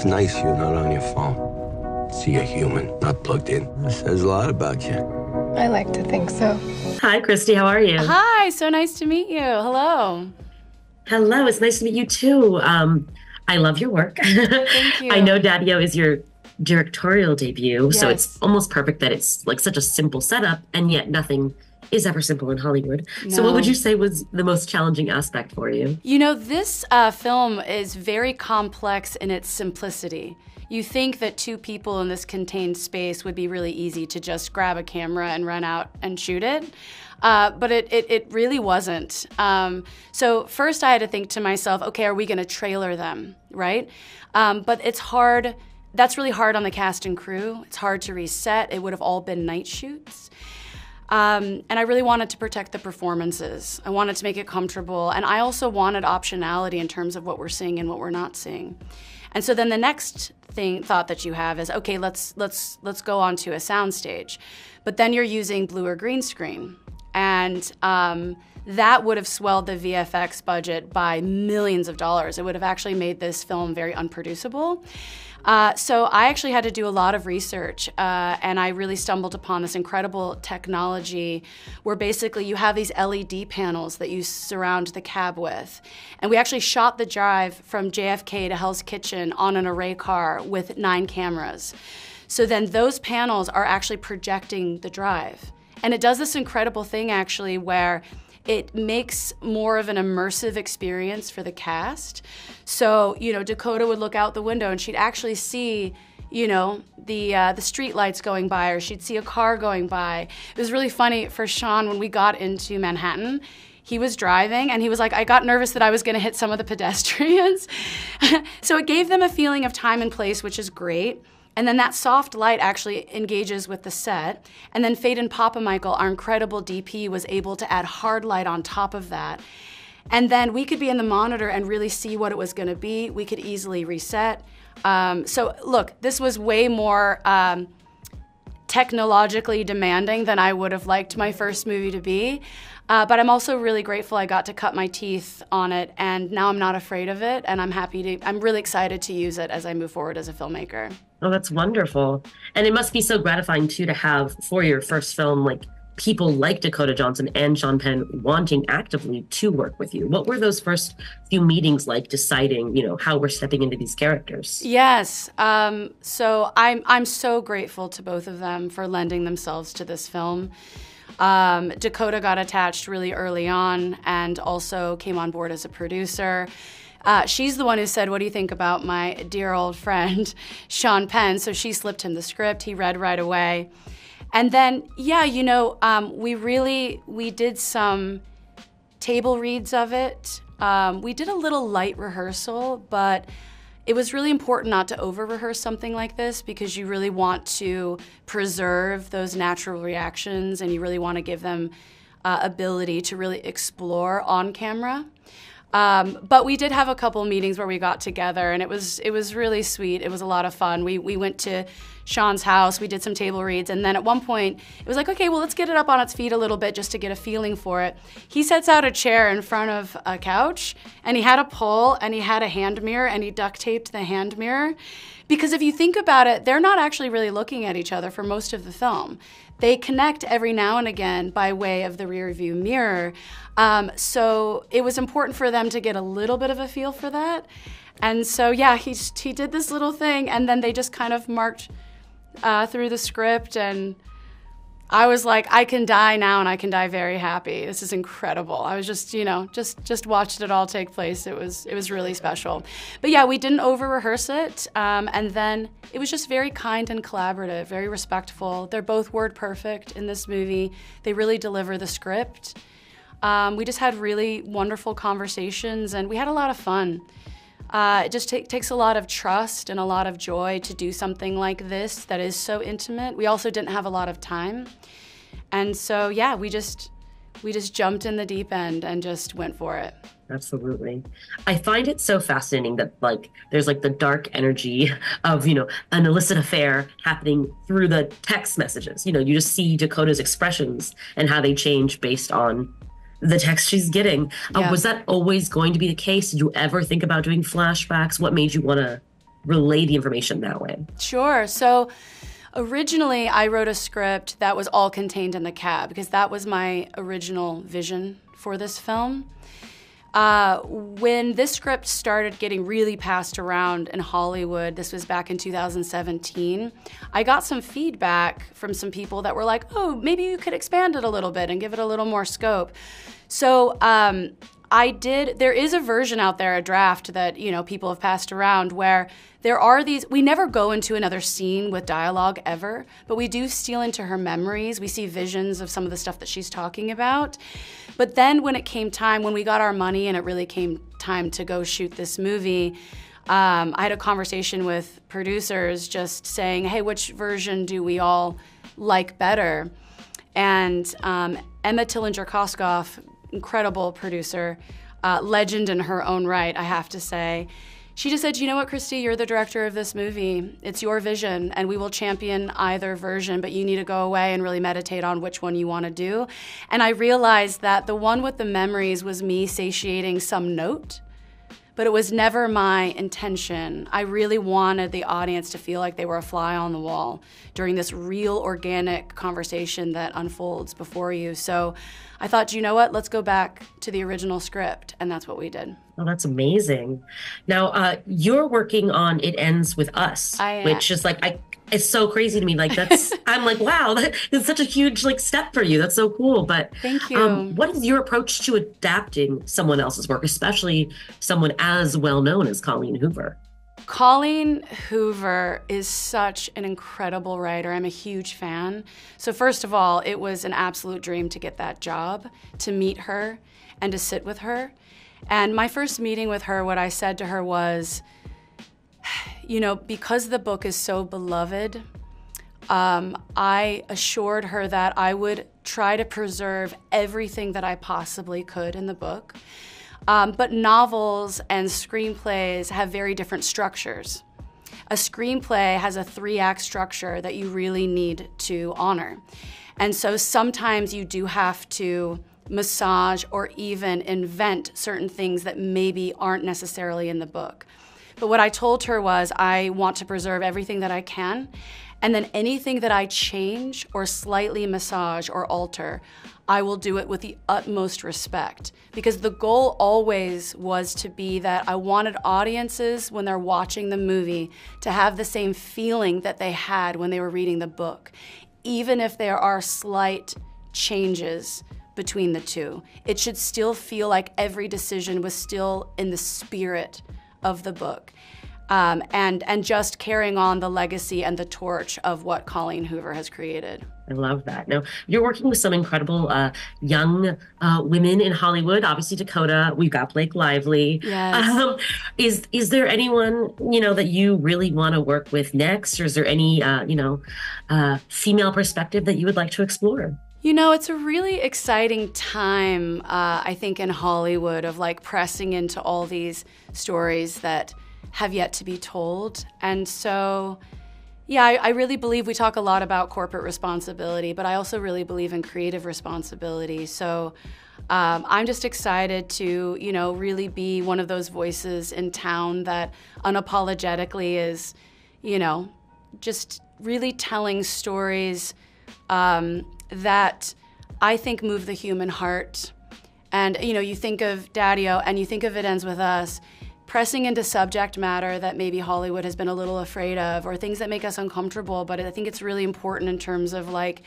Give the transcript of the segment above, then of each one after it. It's nice you're not on your phone. See, a human, not plugged in. It says a lot about you. I like to think so. Hi, Christy. How are you? Hi. So nice to meet you. Hello. Hello. It's nice to meet you, too. I love your work. Thank you. I know Daddio is your directorial debut, yes. So it's almost perfect that it's like such a simple setup, and yet nothing is ever simple in Hollywood. No. So what would you say was the most challenging aspect for you? You know, this film is very complex in its simplicity. You think that two people in this contained space would be really easy to just grab a camera and run out and shoot it, but it really wasn't. So first I had to think to myself, okay, are we gonna trailer them, right? But it's hard. That's really hard on the cast and crew. It's hard to reset. It would have all been night shoots. And I really wanted to protect the performances. I wanted to make it comfortable. And I also wanted optionality in terms of what we're seeing and what we're not seeing. And so then the next thought that you have is, okay, let's go onto a soundstage. But then you're using blue or green screen. And that would have swelled the VFX budget by millions of dollars. It would have actually made this film very unproducible. So I actually had to do a lot of research, and I really stumbled upon this incredible technology where basically you have these LED panels that you surround the cab with. And we actually shot the drive from JFK to Hell's Kitchen on an array car with 9 cameras. So then those panels are actually projecting the drive. And it does this incredible thing actually where it makes more of an immersive experience for the cast. So, you know, Dakota would look out the window and she'd actually see, you know, the street lights going by, or she'd see a car going by. It was really funny for Sean when we got into Manhattan. He was driving and he was like, I got nervous that I was gonna hit some of the pedestrians. So it gave them a feeling of time and place, which is great. And then that soft light actually engages with the set. And then Fade and Papa Michael, our incredible DP, was able to add hard light on top of that. And then we could be in the monitor and really see what it was gonna be. We could easily reset. So look, this was way more technologically demanding than I would have liked my first movie to be. But I'm also really grateful I got to cut my teeth on it, and now I'm not afraid of it, and I'm happy to, I'm really excited to use it as I move forward as a filmmaker. Oh, that's wonderful. And it must be so gratifying too to have, for your first film, like people like Dakota Johnson and Sean Penn wanting actively to work with you. What were those first few meetings like, deciding, you know, how we're stepping into these characters? Yes, so I'm so grateful to both of them for lending themselves to this film. Dakota got attached really early on and also came on board as a producer. She's the one who said, what do you think about my dear old friend, Sean Penn? So she slipped him the script, he read right away. And then, yeah, you know, we did some table reads of it. We did a little light rehearsal, but it was really important not to over-rehearse something like this because you really want to preserve those natural reactions and you really want to give them ability to really explore on camera. But we did have a couple meetings where we got together, and it was really sweet. It was a lot of fun. We went to Sean's house, we did some table reads, and then at one point, it was like, okay, well, let's get it up on its feet a little bit just to get a feeling for it. He sets out a chair in front of a couch, and he had a pole, and he had a hand mirror, and he duct taped the hand mirror. Because if you think about it, they're not actually really looking at each other for most of the film. They connect every now and again by way of the rearview mirror. So it was important for them to get a little bit of a feel for that. And so, yeah, he did this little thing, and then they just kind of marked through the script, and I was like, I can die now, and I can die very happy. This is incredible. I was just, you know, just watched it all take place. It was really special. But yeah, we didn't over-rehearse it, and then it was just very kind and collaborative, very respectful. They're both word perfect in this movie. They really deliver the script. We just had really wonderful conversations, and we had a lot of fun. It just takes a lot of trust and a lot of joy to do something like this that is so intimate. We also didn't have a lot of time. And so, yeah, we just jumped in the deep end and just went for it. Absolutely. I find it so fascinating that, like, there's like the dark energy of, you know, an illicit affair happening through the text messages. You know, you just see Dakota's expressions and how they change based on the text she's getting. Yeah. Was that always going to be the case? Did you ever think about doing flashbacks? What made you want to relay the information that way. Sure. So originally I wrote a script that was all contained in the cab because that was my original vision for this film. When this script started getting really passed around in Hollywood, this was back in 2017, I got some feedback from some people that were like, oh, maybe you could expand it a little bit and give it a little more scope. So there is a version out there, a draft that, you know, people have passed around where there are these, we never go into another scene with dialogue ever, but we do steal into her memories. We see visions of some of the stuff that she's talking about. But then when it came time, when we got our money and it really came time to go shoot this movie, I had a conversation with producers just saying, hey, which version do we all like better? And Emma Tillinger Koskoff, incredible producer, legend in her own right, I have to say, she just said, you know what, Christy, you're the director of this movie. It's your vision, and we will champion either version, but you need to go away and really meditate on which one you want to do. And I realized that the one with the memories was me satiating some note, but it was never my intention. I really wanted the audience to feel like they were a fly on the wall during this real organic conversation that unfolds before you. So I thought, you know what, let's go back to the original script, and that's what we did. Oh, that's amazing. Now, you're working on It Ends with Us, which is like, it's so crazy to me. Like that's, I'm like, wow, that is such a huge like step for you. That's so cool. But thank you. What is your approach to adapting someone else's work, especially someone as well known as Colleen Hoover? Colleen Hoover is such an incredible writer. I'm a huge fan. So first of all, it was an absolute dream to get that job, to meet her and to sit with her. And my first meeting with her, what I said to her was, you know, because the book is so beloved, I assured her that I would try to preserve everything that I possibly could in the book. But novels and screenplays have very different structures. A screenplay has a 3-act structure that you really need to honor. And so sometimes you do have to massage or even invent certain things that maybe aren't necessarily in the book. But what I told her was, I want to preserve everything that I can, and then anything that I change or slightly massage or alter, I will do it with the utmost respect. Because the goal always was to be that I wanted audiences, when they're watching the movie, to have the same feeling that they had when they were reading the book, even if there are slight changes between the two. It should still feel like every decision was still in the spirit of the book, and just carrying on the legacy and the torch of what Colleen Hoover has created. I love that. Now, you're working with some incredible young women in Hollywood, obviously Dakota, we've got Blake Lively. Yes. Is there anyone, you know, that you really want to work with next, or is there any, you know, female perspective that you would like to explore? You know, it's a really exciting time, I think, in Hollywood, of like pressing into all these stories that have yet to be told. And so, yeah, I really believe, we talk a lot about corporate responsibility, but I also really believe in creative responsibility. So I'm just excited to, you know, really be one of those voices in town that unapologetically is, you know, just really telling stories that I think move the human heart. And you know, you think of Daddio and you think of It Ends With Us, pressing into subject matter that maybe Hollywood has been a little afraid of, or things that make us uncomfortable, but I think it's really important in terms of like,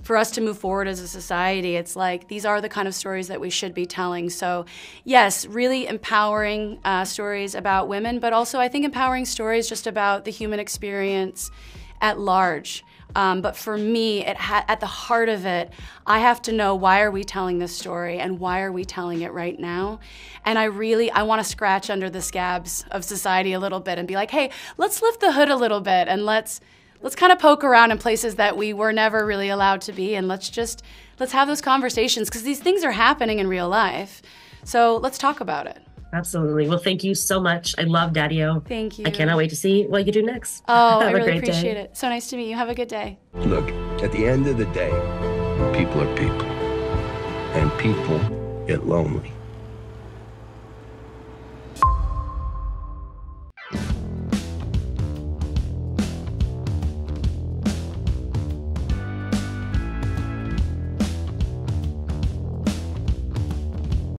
for us to move forward as a society, it's like, these are the kind of stories that we should be telling. So yes, really empowering stories about women, but also I think empowering stories just about the human experience at large. But for me, at the heart of it, I have to know, why are we telling this story, and why are we telling it right now? And I want to scratch under the scabs of society a little bit and be like, hey, let's lift the hood a little bit, and let's kind of poke around in places that we were never really allowed to be, and let's have those conversations, because these things are happening in real life. So let's talk about it. Absolutely. Well, thank you so much. I love Daddio. Thank you. I cannot wait to see what you do next. Oh, I really appreciate it. So nice to meet you. Have a good day. Look, at the end of the day, people are people. And people get lonely.